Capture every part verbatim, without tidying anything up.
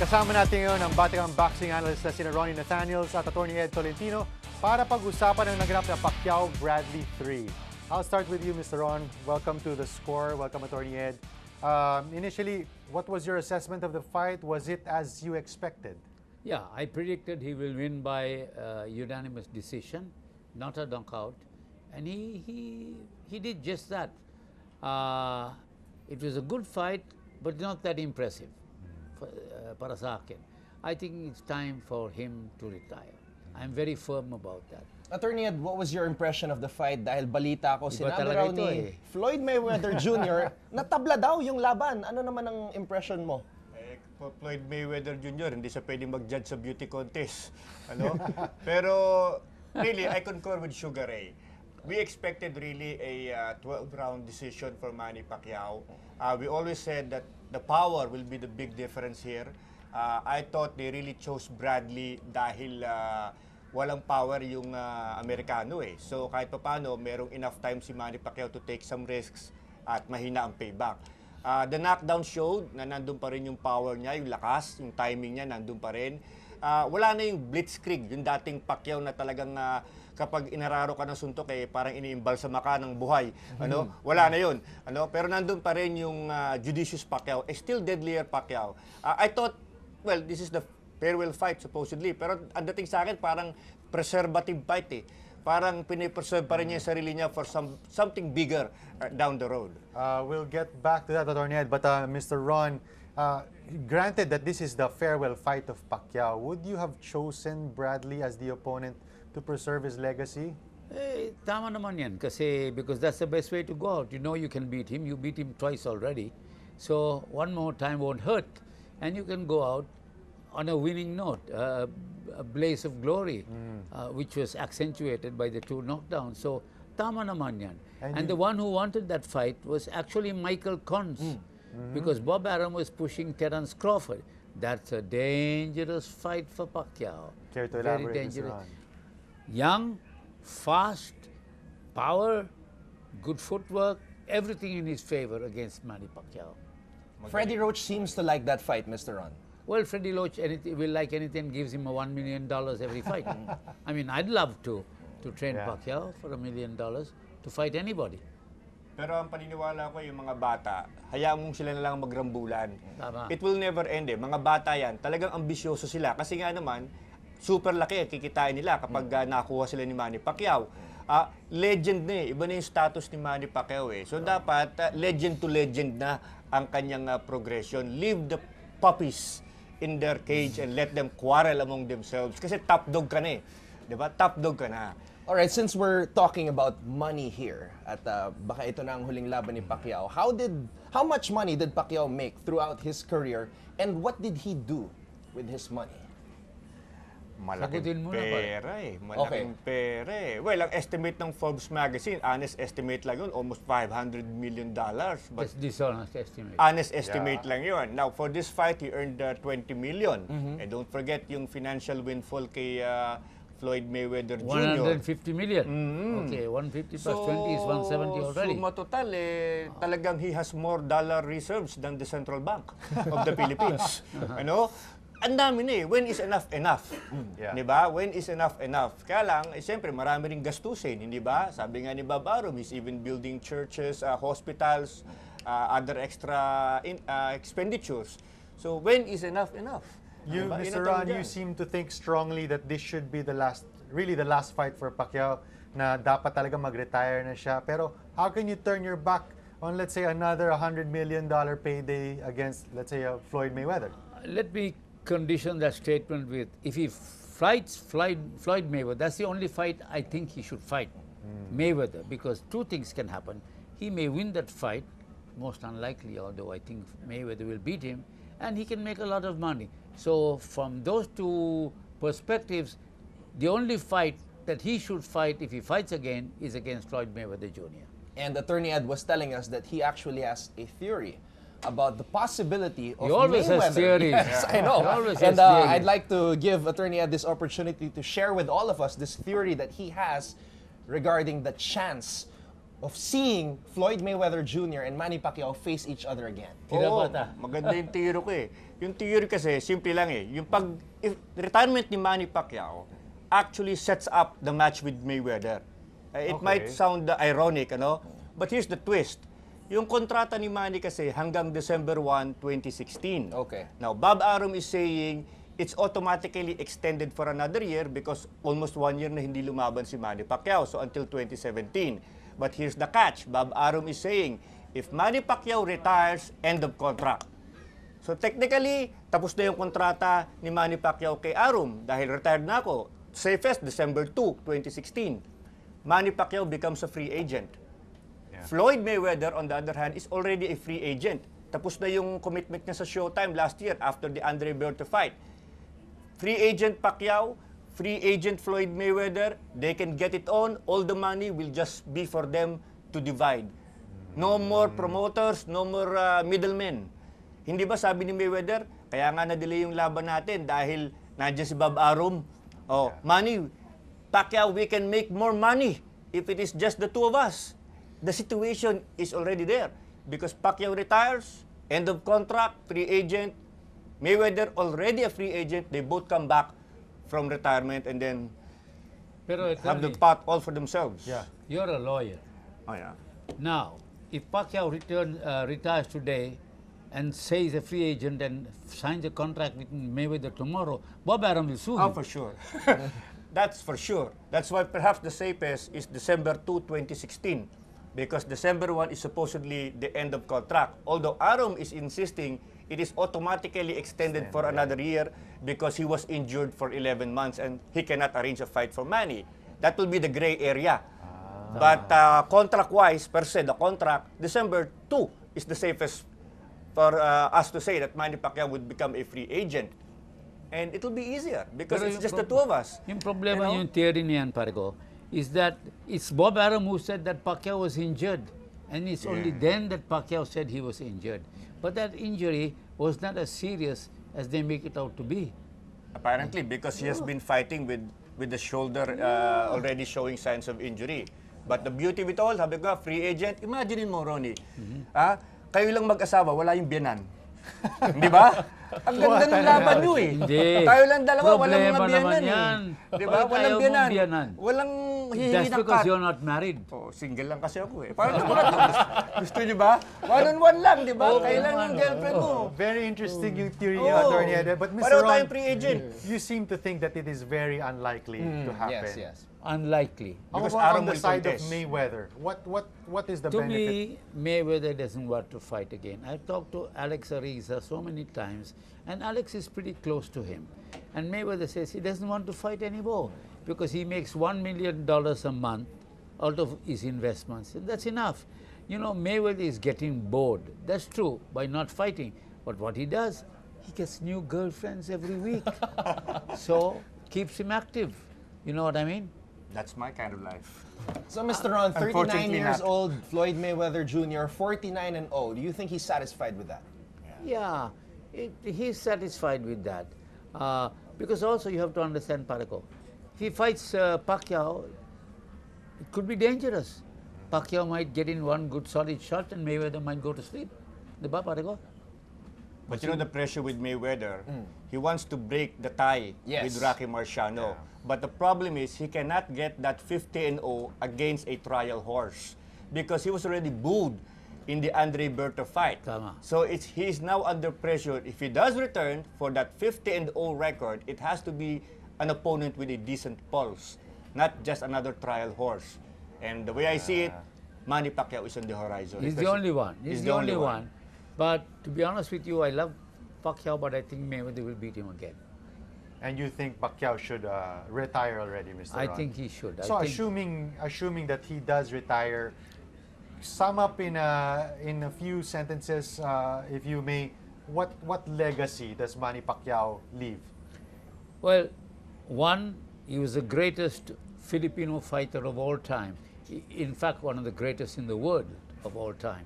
Kasama natin ngayon ang batang boxing analyst na sina Ronnie Nathanielsz at Atty. Ed Tolentino para pag-usapan ang naganap na Pacquiao Bradley three. I'll start with you, Mister Ron. Welcome to The Score. Welcome, Atty. Ed. Um, initially, what was your assessment of the fight? Was it as you expected? Yeah, I predicted he will win by uh, unanimous decision, not a knockout, and he he he did just that. Uh, it was a good fight, but not that impressive for uh, Parasakin. I think it's time for him to retire. I'm very firm about that. Attorney Ed, what was your impression of the fight? Dahil balita ko, sinabi raw ni Floyd Mayweather Junior natabla daw yung laban. Ano naman ang impression mo? Eh, Floyd Mayweather Junior, hindi siya pwedeng mag-judge sa beauty contest. Ano? Pero really, I concur with Sugar Ray. We expected really a twelve round uh, decision for Manny Pacquiao. Uh, we always said that the power will be the big difference here. Uh, I thought they really chose Bradley dahil uh, walang power yung uh, Amerikano eh. So kahit paano, merong enough time si Manny Pacquiao to take some risks at mahina ang payback. Uh, the knockdown showed na nandun pa rin yung power niya, yung lakas, yung timing niya nandun pa rin. Uh, wala na yung blitzkrieg, yung dating Pacquiao na talagang uh, kapag inararo ka ng suntok eh parang iniimbalsama ka ng buhay. Ano? Wala na yun. Ano? Pero nandun pa rin yung uh, judicious Pacquiao, eh, still deadlier Pacquiao. Uh, I thought, well, this is the farewell fight supposedly, pero ang dating sa akin parang preservative fight eh. Parang pinipreserve pa rin niya sarili niya for some, something bigger uh, down the road. Uh, we'll get back to that, Atty. Ed, but uh, Mister Ron, uh, granted that this is the farewell fight of Pacquiao, would you have chosen Bradley as the opponent to preserve his legacy? Eh, tama naman yan, kasi because that's the best way to go out. You know you can beat him. You beat him twice already. So one more time won't hurt. And you can go out on a winning note, uh, a blaze of glory, mm. uh, which was accentuated by the two knockdowns. So, tama naman yan. And, and the one who wanted that fight was actually Michael Koncz, mm. mm-hmm. because Bob Arum was pushing Terence Crawford. That's a dangerous fight for Pacquiao. Care to elaborate, very dangerous. Young, fast, power, good footwork, everything in his favor against Manny Pacquiao. Freddie Roach seems to like that fight, Mister Ron. Well, Freddie Roach anything, will like anything, gives him a one million dollars every fight. I mean, I'd love to to train yeah. Pacquiao for a million dollars to fight anybody. Pero ang paniniwala ko yung mga bata, hayaan mong sila na lang magrambulan. Tama. It will never end eh. Mga bata yan, talagang ambisyoso sila. Kasi nga naman, super laki kikitain nila kapag uh, nakuha sila ni Manny Pacquiao. Uh, legend na eh. Iba na yung status ni Manny Pacquiao eh. So dapat uh, legend to legend na ang kanyang uh, progression. Leave the puppies in their cage and let them quarrel among themselves. Kasi top dog ka na eh. Diba? Top dog ka na. Alright, since we're talking about money here, at uh, baka ito na ang huling laban ni Pacquiao, how did, how much money did Pacquiao make throughout his career and what did he do with his money? Malaking pera eh. Malaking okay. pera eh. Well, ang estimate ng Forbes magazine, honest estimate lang yun, almost five hundred million dollars. That's dishonest estimate. Honest estimate yeah. lang yun. Now, for this fight, he earned uh, twenty million. Mm-hmm. And don't forget yung financial windfall kay uh, Floyd Mayweather Junior one hundred fifty million. Mm-hmm. Okay, one fifty plus so, twenty is one seventy already. So, suma total eh, oh. talagang he has more dollar reserves than the Central Bank of the Philippines. Ano? Ang dami na eh. When is enough enough? Yeah. Diba? When is enough enough? Kaya lang, eh, siyempre, marami rin gastusin, hindi ba? Sabi nga ni Bob Arum, he's even building churches, uh, hospitals, uh, other extra in, uh, expenditures. So, when is enough enough? You, diba? Mister Ron, you seem to think strongly that this should be the last, really the last fight for Pacquiao, na dapat talaga mag-retire na siya. Pero, how can you turn your back on, let's say, another one hundred million dollar payday against, let's say, uh, Floyd Mayweather? Uh, let me condition that statement with, if he fights Floyd, Floyd Mayweather, that's the only fight I think he should fight, mm. Mayweather, because two things can happen. He may win that fight, most unlikely, although I think Mayweather will beat him, and he can make a lot of money. So from those two perspectives, the only fight that he should fight, if he fights again, is against Floyd Mayweather Junior And Attorney Ed was telling us that he actually has a theory about the possibility of Mayweather. Yes, yeah. I know. And uh, I'd like to give Attorney Ed this opportunity to share with all of us this theory that he has regarding the chance of seeing Floyd Mayweather Junior and Manny Pacquiao face each other again. Oo, maganda yung theory ko eh. Yung theory kasi, simple lang eh. Yung pag, if, retirement ni Manny Pacquiao actually sets up the match with Mayweather. Uh, it okay. might sound uh, ironic, ano? But here's the twist. Yung kontrata ni Manny kasi hanggang December first, twenty sixteen. Okay. Now, Bob Arum is saying it's automatically extended for another year because almost one year na hindi lumaban si Manny Pacquiao, so until twenty seventeen. But here's the catch. Bob Arum is saying, if Manny Pacquiao retires, end of contract. So technically, tapos na yung kontrata ni Manny Pacquiao kay Arum dahil retired na ako. Safest, December second, twenty sixteen. Manny Pacquiao becomes a free agent. Yeah. Floyd Mayweather, on the other hand, is already a free agent. Tapos na yung commitment niya sa Showtime last year after the Andre Berto fight. Free agent Pacquiao, free agent Floyd Mayweather, they can get it on. All the money will just be for them to divide. No more promoters, no more uh, middlemen. Hindi ba sabi ni Mayweather, kaya nga na-delay yung laban natin dahil nandiyan si Bob Arum. Oh, yeah. Manny, Pacquiao, we can make more money if it is just the two of us. The situation is already there because Pacquiao retires, end of contract, free agent. Mayweather already a free agent. They both come back from retirement and then Pero have the pot all for themselves. Yeah, you're a lawyer. Oh yeah. Now, if Pacquiao return, uh, retires today and says a free agent and signs a contract with Mayweather tomorrow, Bob Arum will sue him. Oh, for sure. That's for sure. That's why perhaps the safest is December second, twenty sixteen, because December first is supposedly the end of contract. Although Arum is insisting it is automatically extended for another year because he was injured for eleven months and he cannot arrange a fight for Manny. That will be the gray area. Ah. But uh, contract-wise, per se, the contract, December second is the safest for uh, us to say that Manny Pacquiao would become a free agent. And it will be easier because Pero it's just the two of us. Yung problema yung theory niyan, Pargo, is that it's Bob Arum who said that Pacquiao was injured. And it's yeah. only then that Pacquiao said he was injured. But that injury was not as serious as they make it out to be. Apparently, because he has been fighting with, with the shoulder uh, already showing signs of injury. But the beauty of it all, sabi ko, free agent, imagine mo, Ronnie, mm-hmm. ah, kayo lang mag-asawa, wala yung biyanan. Di ba? Ang ganda ng laban nyo eh. Tayo lang dalawa, walang mga biyanan eh. Di ba? Walang biyanan. Walang That's because you're not married. Oh, single lang kasi ako eh. Parang gusto niyo ba? One on one lang, di ba? Kailan yung girlfriend mo? Very interesting yung theory niya, Atty. Ed. But Mister Ron, you seem to think that it is very unlikely to happen. Yes, yes. Unlikely. Because on the side of Mayweather, what what what is the benefit? To me, Mayweather doesn't want to fight again. I've talked to Alex Ariza so many times, and Alex is pretty close to him. And Mayweather says he doesn't want to fight anymore, because he makes one million dollars a month out of his investments. And that's enough. You know, Mayweather is getting bored. That's true, by not fighting. But what he does, he gets new girlfriends every week. So, keeps him active. You know what I mean? That's my kind of life. So, Mister Ron, thirty-nine years old, Floyd Mayweather Junior, forty-nine and oh. Do you think he's satisfied with that? Yeah, yeah it, he's satisfied with that. Uh, because also, you have to understand, Parako, if he fights uh, Pacquiao, it could be dangerous. Pacquiao might get in one good solid shot and Mayweather might go to sleep. But you know the pressure with Mayweather, mm. he wants to break the tie yes. with Rocky Marciano. Yeah. But the problem is he cannot get that fifty and oh against a trial horse because he was already booed in the Andre Berto fight. Tama. So it's, he's now under pressure. If he does return for that fifty and oh record, it has to be an opponent with a decent pulse, not just another trial horse. And the way I see it, Manny Pacquiao is on the horizon. He's the only one. He's, He's the, the only, only one. one. But to be honest with you, I love Pacquiao, but I think Mayweather will beat him again. And you think Pacquiao should uh, retire already, Mister I Ron? think he should. I so think assuming assuming that he does retire, sum up in a in a few sentences, uh, if you may, what what legacy does Manny Pacquiao leave? Well. One, he was the greatest Filipino fighter of all time. In fact, one of the greatest in the world of all time.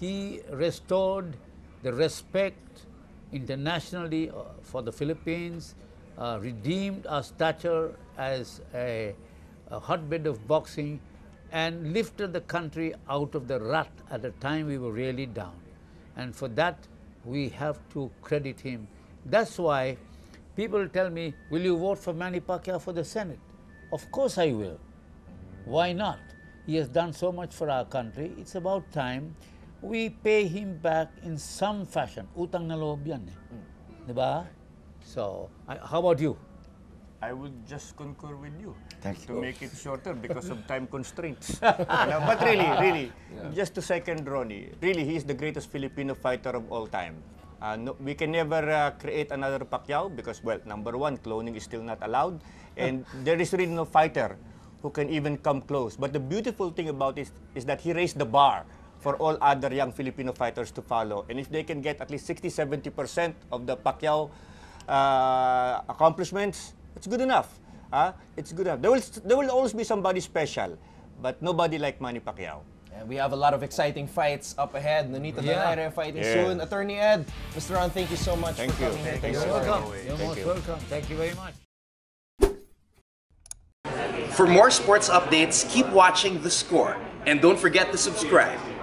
He restored the respect internationally for the Philippines, uh, redeemed our stature as a, a hotbed of boxing, and lifted the country out of the rut at a time we were really down. And for that, we have to credit him. That's why people tell me, will you vote for Manny Pacquiao for the Senate? Of course I will. Why not? He has done so much for our country. It's about time we pay him back in some fashion. Utang na loob yan, eh? Diba? So, I, how about you? I would just concur with you. Thank you. To make it shorter because of time constraints. No, but really, really, yeah. just to second Ronnie, really, he's the greatest Filipino fighter of all time. Uh, no, we can never uh, create another Pacquiao because, well, number one, cloning is still not allowed. And there is really no fighter who can even come close. But the beautiful thing about it is that he raised the bar for all other young Filipino fighters to follow. And if they can get at least sixty to seventy percent of the Pacquiao uh, accomplishments, it's good enough. Uh, it's good enough. There will, there will always be somebody special, but nobody like Manny Pacquiao. And we have a lot of exciting fights up ahead. Nonito Donaire yeah. fighting yeah. soon. Attorney Ed, Mister Ron, thank you so much thank for you. coming thank here. You. You're welcome. You're most welcome. Thank you very much. For more sports updates, keep watching The Score. And don't forget to subscribe.